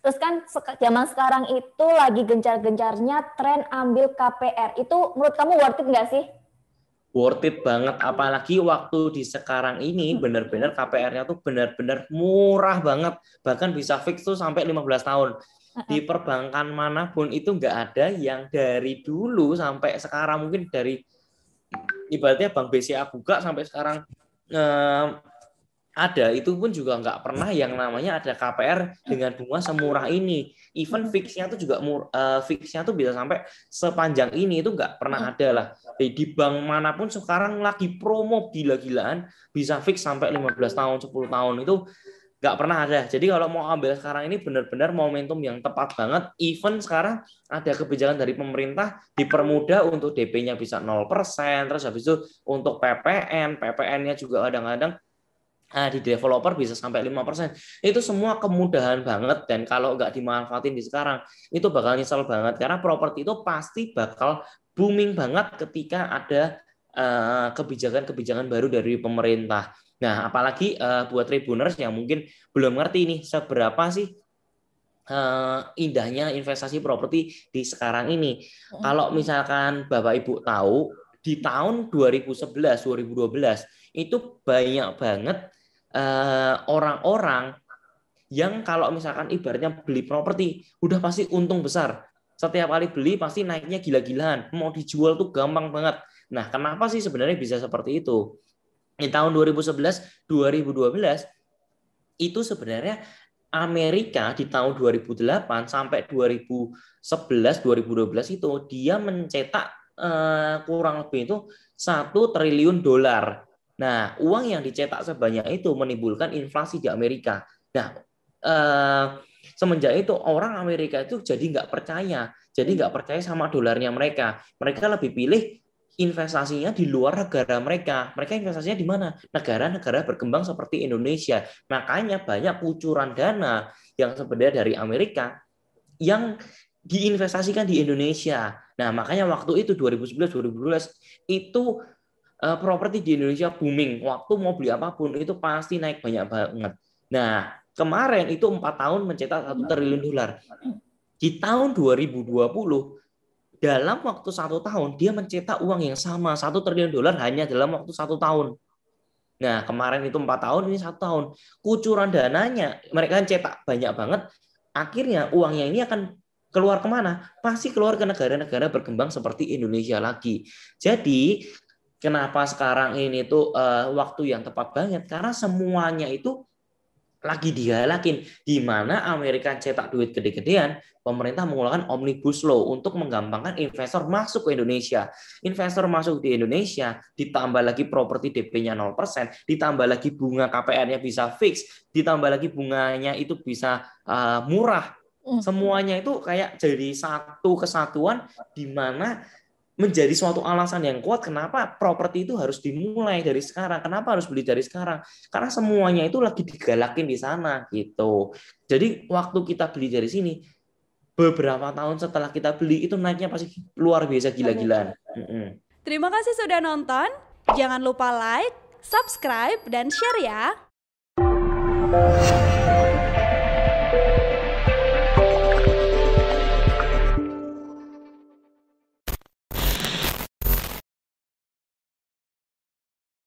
Terus kan zaman sekarang itu lagi gencar-gencarnya tren ambil KPR. Itu menurut kamu worth it nggak sih? Worth it banget. Apalagi waktu di sekarang ini benar-benar KPR-nya tuh benar-benar murah banget. Bahkan bisa fix tuh sampai 15 tahun. Di perbankan manapun itu nggak ada yang dari dulu sampai sekarang. Mungkin dari ibaratnya Bank BCA buka sampai sekarang ada, itu pun juga nggak pernah yang namanya ada KPR dengan bunga semurah ini. Even fixnya tuh juga fixnya tuh bisa sampai sepanjang ini, itu nggak pernah ada lah. Di bank manapun sekarang lagi promo gila-gilaan, bisa fix sampai 15 tahun, 10 tahun, itu nggak pernah ada. Jadi kalau mau ambil sekarang ini benar-benar momentum yang tepat banget. Even sekarang ada kebijakan dari pemerintah dipermudah untuk DP-nya bisa 0%, terus habis itu untuk PPN-nya juga kadang-kadang di developer bisa sampai 5%. Itu semua kemudahan banget, dan kalau nggak dimanfaatin di sekarang, itu bakal nyesel banget. Karena properti itu pasti bakal booming banget ketika ada kebijakan-kebijakan baru dari pemerintah. Nah, apalagi buat tribuners yang mungkin belum ngerti nih, seberapa sih indahnya investasi properti di sekarang ini. Kalau misalkan Bapak-Ibu tahu, di tahun 2011, 2012, itu banyak banget orang-orang yang kalau misalkan ibaratnya beli properti udah pasti untung besar. Setiap kali beli pasti naiknya gila-gilaan, mau dijual tuh gampang banget. Nah, kenapa sih sebenarnya bisa seperti itu? Di tahun 2011, 2012 itu sebenarnya Amerika di tahun 2008 sampai 2011, 2012 itu dia mencetak kurang lebih itu 1 triliun dolar. Nah, uang yang dicetak sebanyak itu menimbulkan inflasi di Amerika. Nah, semenjak itu orang Amerika itu jadi nggak percaya. Jadi nggak percaya sama dolarnya mereka. Mereka lebih pilih investasinya di luar negara mereka. Mereka investasinya di mana? Negara-negara berkembang seperti Indonesia. Makanya banyak kucuran dana yang sebenarnya dari Amerika yang diinvestasikan di Indonesia. Nah, makanya waktu itu 2011-2012 itu properti di Indonesia booming. Waktu mau beli apapun itu pasti naik banyak banget. Nah, kemarin itu 4 tahun mencetak 1 triliun dolar. Di tahun 2020, dalam waktu 1 tahun, dia mencetak uang yang sama, 1 triliun dolar hanya dalam waktu 1 tahun. Nah, kemarin itu 4 tahun, ini 1 tahun. Kucuran dananya, mereka cetak banyak banget. Akhirnya uangnya ini akan keluar kemana? Pasti keluar ke negara-negara berkembang seperti Indonesia lagi. Jadi, kenapa sekarang ini tuh waktu yang tepat banget? Karena semuanya itu lagi digalakin. Di mana Amerika cetak duit gede-gedean, pemerintah menggunakan omnibus law untuk menggampangkan investor masuk ke Indonesia. Investor masuk di Indonesia, ditambah lagi properti DP-nya 0%, ditambah lagi bunga KPR-nya bisa fix, ditambah lagi bunganya itu bisa murah. Semuanya itu kayak jadi satu kesatuan di mana menjadi suatu alasan yang kuat kenapa properti itu harus dimulai dari sekarang, kenapa harus beli dari sekarang, karena semuanya itu lagi digalakin di sana gitu. Jadi waktu kita beli dari sini, beberapa tahun setelah kita beli itu naiknya pasti luar biasa gila-gilaan. Terima kasih sudah nonton, jangan lupa like, subscribe, dan share ya.